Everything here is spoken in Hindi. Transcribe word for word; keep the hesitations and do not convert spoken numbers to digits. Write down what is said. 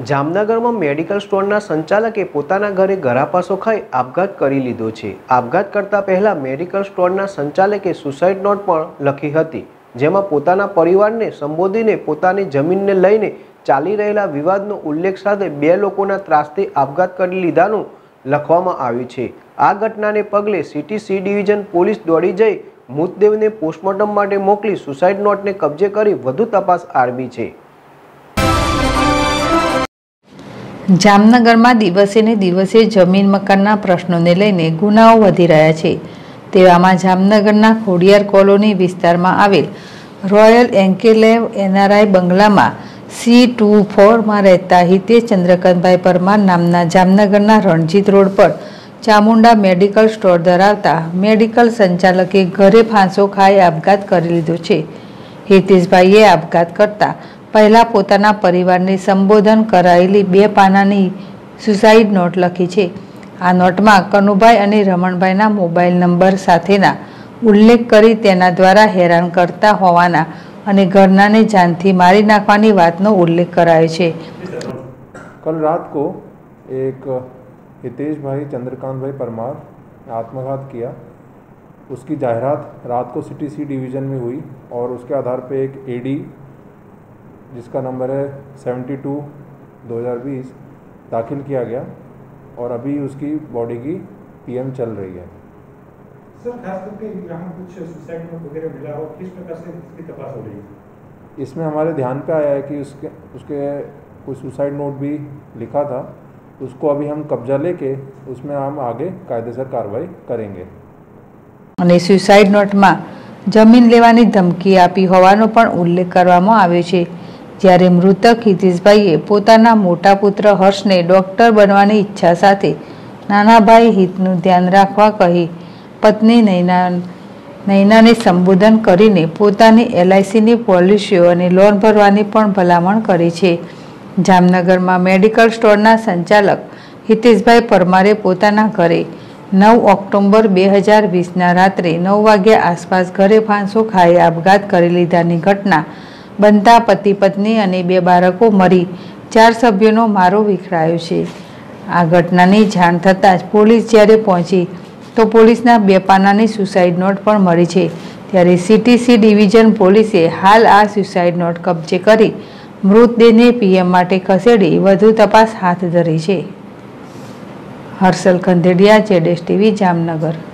जामनगर में मेडिकल स्टोरना संचालके पोताना घरे गरापासो खाई आपघात करी लीधो छे। आपघात करता पहला मेडिकल स्टोरना संचालके सुसाइड नोट पण लखी हती, जेमां पोताना परिवारने संबोधीने पोतानी जमीनने लईने चाली रहेला विवादनो उल्लेख साथे बे लोकोना त्रासथी आपघात करी लीधानुं लखवामां आव्युं छे। आ घटनाने पगले सीटी सी डिविजन पोलीस दौड़ी जई मृतदेहने पोस्टमोर्टम माटे मोकली सुसाइड नोटने कब्जे करी वधु तपास आरंभी छे। जामनगर में दिवसे ने दिवसे जमीन मकान प्रश्नों ने लईने गुनाओ वधी रह्या छे। तेवामां जामनगरना खोडियार कॉलोनी विस्तार में आवेल रॉयल एन्क्लेव एनआरआई बंगला में सी टू फोर में रहता हिते चंद्रकांतभाई परमार नामना जामनगरना रणजीत रोड पर चामुंडा मेडिकल स्टोर धरावता मेडिकल संचालके घरे फांसो खाई आपघात करी लीधो छे। हितेशभाईए आपघात करता पहला पोताना परिवारने संबोधन करायेली बे पानानी सुसाइड नोट लखी छे। आ नोट में कनुभाई अने रमणभाईना मोबाइल नंबर साथेना उल्लेख करी तेना द्वारा हैरान करता होवाना अने घरनाने जानथी मारी नाखवानी वातनो उल्लेख करायो छे। कल रात को एक हितेश भाई चंद्रकांत भाई परमार आत्मघात किया, उसकी जाहिरात रात को सिटी सी डिवीज़न में हुई और उसके आधार पर एक ए डी जिसका नंबर है सेवेंटी टू दो हज़ार बीस दाखिल किया गया और अभी उसकी बॉडी की पीएम चल रही है। सर, खास करके यहाँ कुछ सुसाइड नोट वगैरह मिला हो, किस प्रकार से इसकी तपास हो रही है? इसमें हमारे ध्यान पे आया है कि उसके उसके कोई सुसाइड नोट भी लिखा था, उसको अभी हम कब्जा लेके उसमें हम आगे कायदे से कार्रवाई करेंगे। सुसाइड नोट में जमीन लेवानी धमकी आपी होવાનો પણ ઉલ્લેખ કરવામાં આવ્યો છે। જ્યારે મૃતક હિતેશભાઈએ પોતાના મોટા પુત્ર હર્ષને ડોક્ટર બનવાની ઈચ્છા સાથે નાના ભાઈ હિતનું ધ્યાન રાખવા કહી પત્ની નૈના નૈનાને સંબોધન કરીને પોતાની એલઆઈસીની પોલિસીઓ અને લોન ભરવાની પણ ભલામણ કરી છે। જામનગરમાં મેડિકલ સ્ટોરના સંચાલક હિતેશભાઈ પરમારે પોતાના ઘરે नौ ऑक्टोबर दो हज़ार बीस ना रात्रे नौ वाग्या आसपास घरे फांसो खाई आपघात करी लीधानी घटना बनता पति पत्नी अने बे बाळको मरी चार सभ्योनो मारो विखरायो छे। आ घटनानी जाण थतां ज पोलीस ज्यारे पहोंची तो पोलीसना बे पानानी सुसाइड नोट पण मळी छे। त्यारे सीटी सी डिविजन पोलीसे हाल आ सुसाइड नोट कब्जे करी मृतदेहने पीएम माटे खसेडी वधु तपास हाथ धरी छे। Harshal Khandedia, Z S TV, Jamnagar.